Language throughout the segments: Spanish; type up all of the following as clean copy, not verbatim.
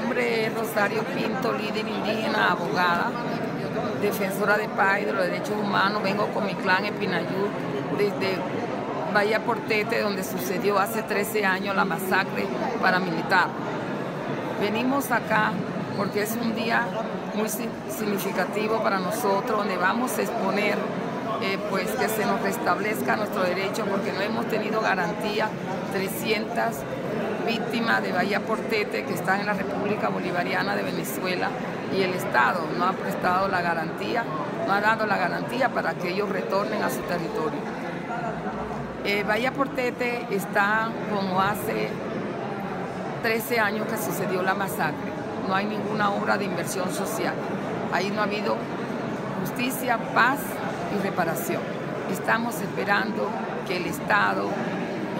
nombre es Rosario Pinto, líder indígena, abogada, defensora de paz y de los derechos humanos. Vengo con mi clan en Pinayú, desde Bahía Portete, donde sucedió hace 13 años la masacre paramilitar. Venimos acá porque es un día muy significativo para nosotros, donde vamos a exponer pues que se nos restablezca nuestro derecho, porque no hemos tenido garantía. 300 víctimas de Bahía Portete que están en la República Bolivariana de Venezuela, y el Estado no ha prestado la garantía, no ha dado la garantía para que ellos retornen a su territorio. Bahía Portete está como hace 13 años que sucedió la masacre. No hay ninguna obra de inversión social. Ahí no ha habido justicia, paz y reparación. Estamos esperando que el Estado,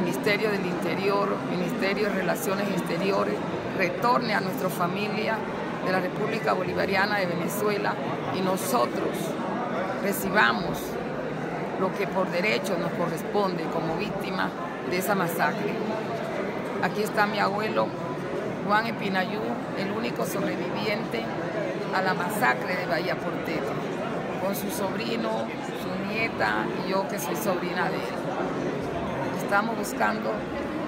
Ministerio del Interior, Ministerio de Relaciones Exteriores, retorne a nuestra familia de la República Bolivariana de Venezuela y nosotros recibamos lo que por derecho nos corresponde como víctima de esa masacre. Aquí está mi abuelo Juan Espinayú, el único sobreviviente a la masacre de Bahía Portete, con su sobrino, su nieta y yo, que soy sobrina de él. Estamos buscando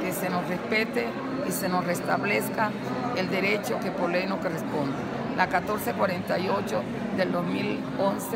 que se nos respete y se nos restablezca el derecho que por ley nos corresponde. La 1448 del 2011.